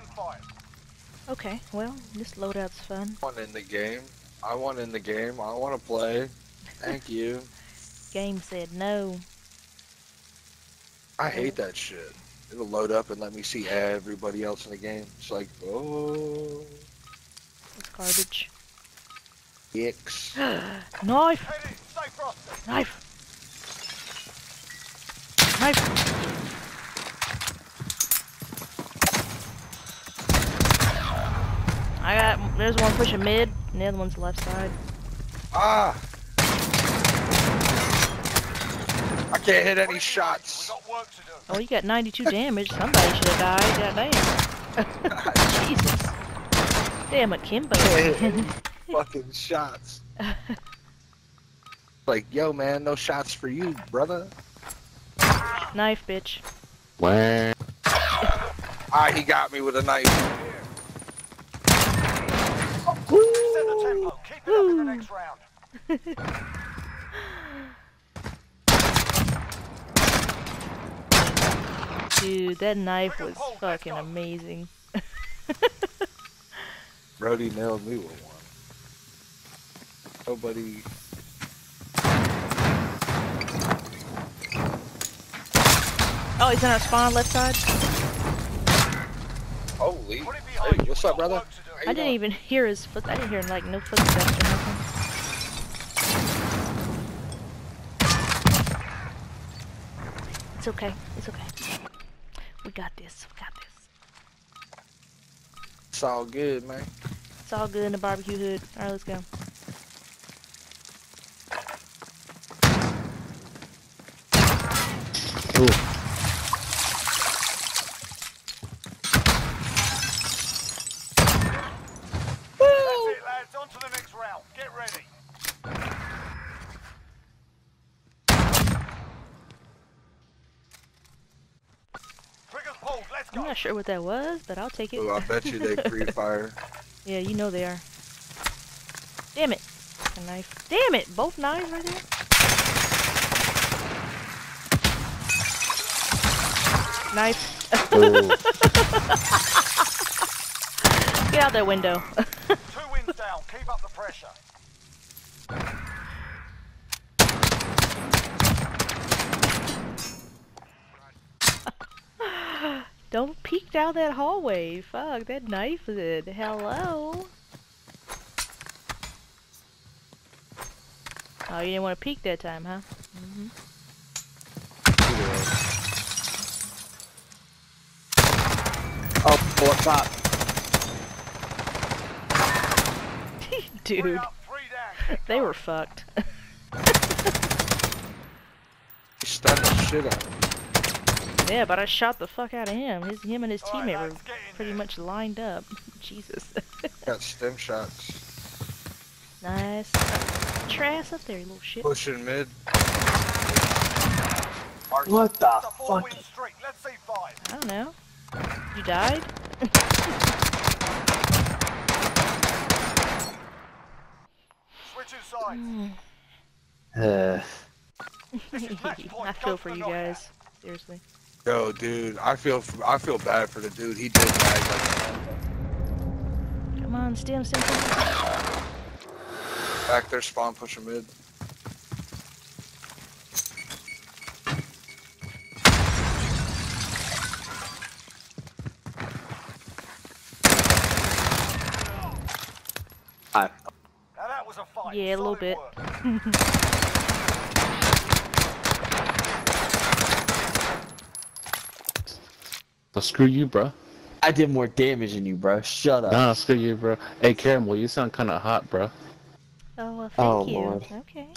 gunfire. Okay, well, this loadout's fun. I want in the game. I want to play. Thank you. Game said no. I hate that shit. It'll load up and let me see everybody else in the game. It's like, oh. It's garbage. Yikes. Knife! Knife! Knife! Knife! There's one pushing mid, and the other one's left side. Ah! I can't hit any shots. We got work to do. Oh, you got 92 damage. Somebody should have died. Goddamn. Jesus. Damn it, Kimbo. Fucking shots. Like, yo, man, no shots for you, brother. Knife, bitch. Where? Ah, he got me with a knife. Oh, set the tempo. Keep it up in the next round. Dude, that knife was fucking amazing. Brody nailed me with one. Nobody. Oh, he's in our spawn left side. Holy. Hey, what's up, brother? I didn't even hear his foot. I didn't hear like no footsteps or nothing. It's okay. It's okay. We got this. We got this. It's all good, man. It's all good in the barbecue hood. Alright, let's go. Woo! That's it, lads. On to the next round. Get ready. I'm not sure what that was, but I'll take it. Oh, I bet you they free fire. Yeah, you know they are. Damn it. A knife. Damn it! Both knives right there? Knife. Oh. Get out that window. 2 wins down. Keep up the pressure. Don't peek down that hallway. Fuck, that knife did. Hello? Oh, you didn't want to peek that time, huh? Mm-hmm. Oh, four pop. Dude. They were fucked. You stunned the shit out of me. Yeah, but I shot the fuck out of him. Him and his teammate were pretty much lined up. Jesus. Got stem shots. Nice. Trash up there, you little shit. Pushing mid. What the fuck? I don't know. You died? Switch inside. I feel for you guys. Seriously. Yo, dude, I feel bad for the dude. He did die. Come on, stem. Back there, spawn, push him mid. Hi. Now that was a fight. Yeah, a little bit. Well, screw you, bro. I did more damage than you, bro. Shut up. Nah, screw you, bro. Hey, Caramel, you sound kind of hot, bro. Oh, well, thank you. Lord. Okay.